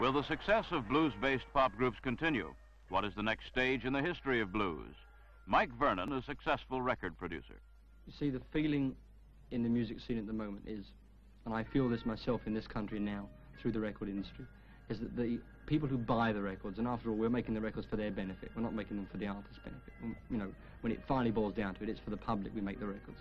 Will the success of blues-based pop groups continue? What is the next stage in the history of blues? Mike Vernon, a successful record producer. You see, the feeling in the music scene at the moment is, and I feel this myself in this country now through the record industry, is that the people who buy the records, and after all, we're making the records for their benefit. We're not making them for the artist's benefit. You know, when it finally boils down to it, it's for the public we make the records.